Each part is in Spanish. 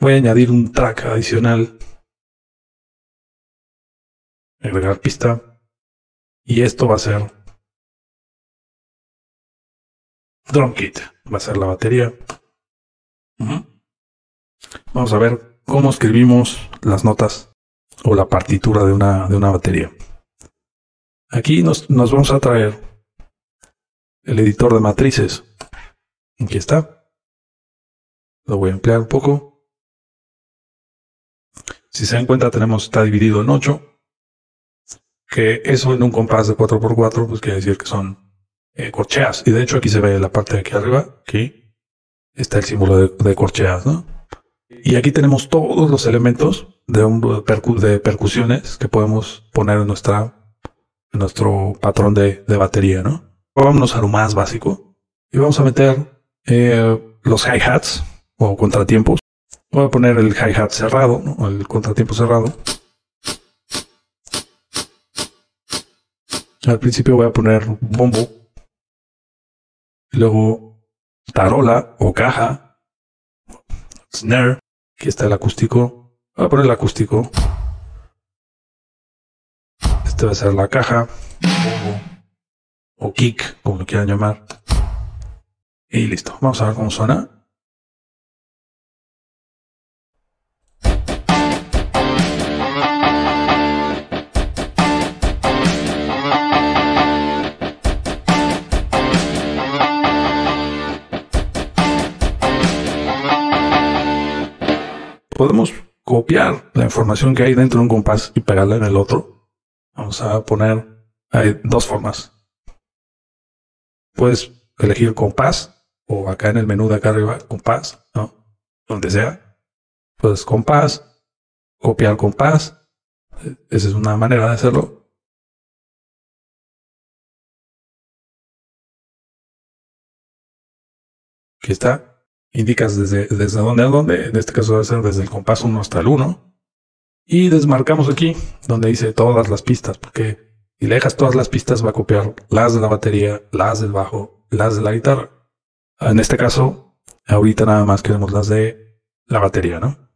Voy a añadir un track adicional. Agregar pista. Y esto va a ser drum kit. Va a ser la batería. Vamos a ver cómo escribimos las notas o la partitura de una batería. Aquí nos vamos a traer el editor de matrices. Aquí está. Lo voy a ampliar un poco. Si se dan cuenta, está dividido en 8. Que eso en un compás de 4×4, pues quiere decir que son corcheas. Y de hecho aquí se ve la parte de aquí arriba. Aquí está el símbolo de corcheas, ¿no? Y aquí tenemos todos los elementos de percusiones que podemos poner en nuestro patrón de batería, ¿no? Vámonos a lo más básico. Y vamos a meter los hi-hats o contratiempos. Voy a poner el hi-hat cerrado, ¿no? El contratiempo cerrado. Al principio voy a poner bombo, luego tarola o caja, snare, aquí está el acústico, voy a poner el acústico, este va a ser la caja, bombo, o kick, como lo quieran llamar, y listo, vamos a ver cómo suena. Podemos copiar la información que hay dentro de un compás y pegarla en el otro. Vamos a poner, hay dos formas. Puedes elegir compás o acá en el menú de acá arriba, compás, ¿no? Donde sea. Puedes compás, copiar compás. Esa es una manera de hacerlo. Aquí está. Indicas desde dónde a dónde, en este caso va a ser desde el compás 1 hasta el 1. Y desmarcamos aquí, donde dice todas las pistas, porque si le dejas todas las pistas va a copiar las de la batería, las del bajo, las de la guitarra. En este caso, ahorita nada más queremos las de la batería, ¿no?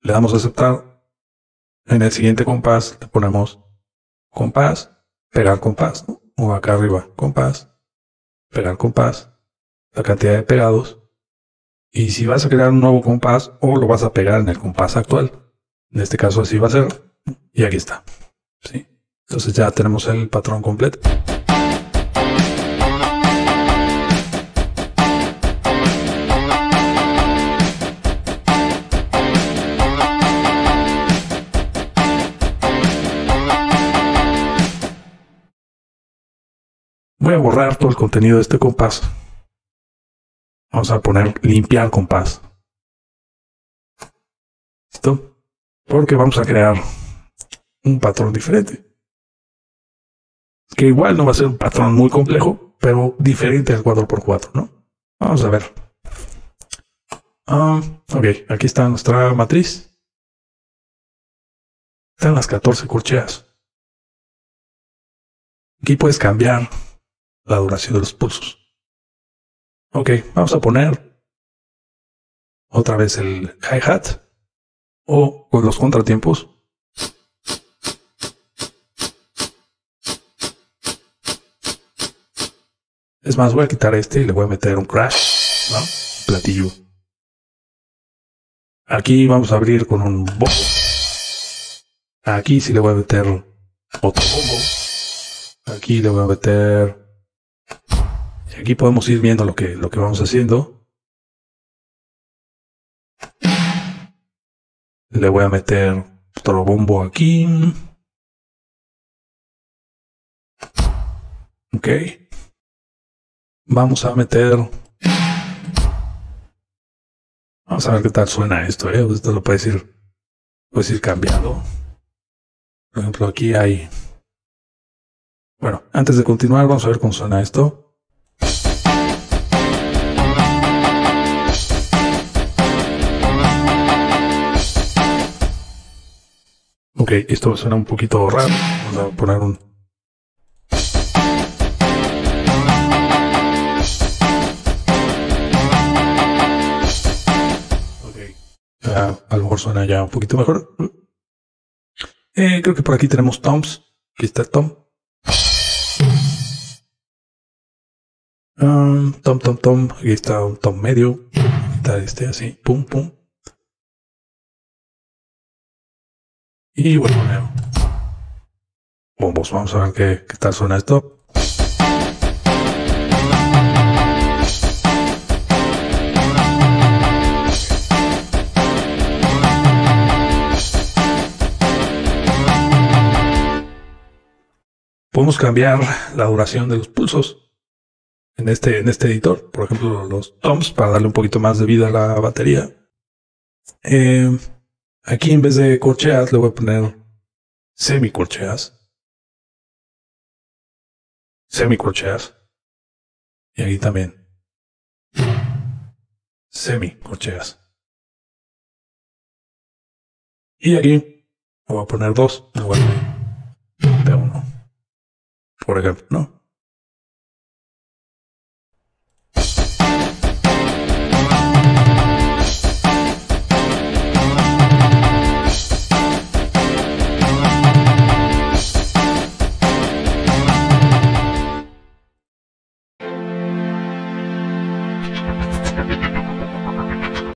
Le damos a aceptar. En el siguiente compás le ponemos compás, pegar compás, ¿no? O acá arriba, compás, pegar compás. La cantidad de pegados, y si vas a crear un nuevo compás o lo vas a pegar en el compás actual, en este caso así va a ser, y aquí está, ¿sí? Entonces ya tenemos el patrón completo. Voy a borrar todo el contenido de este compás. Vamos a poner limpiar compás. ¿Listo? Porque vamos a crear un patrón diferente. Que igual no va a ser un patrón muy complejo, pero diferente al 4×4, ¿no? Vamos a ver. Ok, aquí está nuestra matriz. Están las 14 corcheas. Aquí puedes cambiar la duración de los pulsos. Ok, vamos a poner otra vez el hi-hat o con los contratiempos. Es más, voy a quitar este y le voy a meter un crash, ¿no? Un platillo. Aquí vamos a abrir con un bombo. Aquí sí le voy a meter otro bombo. Aquí le voy a meter... Aquí podemos ir viendo lo que vamos haciendo. Le voy a meter otro bombo aquí. Ok. Vamos a meter... Vamos a ver qué tal suena esto, ¿eh? Esto lo puedes ir cambiando. Por ejemplo, aquí hay... Bueno, antes de continuar, vamos a ver cómo suena esto. Ok, esto suena un poquito raro. Vamos a poner un... Ok. a lo mejor suena ya un poquito mejor. Creo que por aquí tenemos toms. Aquí está el tom. Tom. Aquí está un tom medio. Está este así. Pum, pum. Y bueno, bombos. Vamos a ver qué tal suena esto. Podemos cambiar la duración de los pulsos en este editor, por ejemplo los toms, para darle un poquito más de vida a la batería. Aquí en vez de corcheas le voy a poner semicorcheas, y aquí también semicorcheas, y aquí le voy a poner 2 en lugar de 1, por ejemplo, ¿no?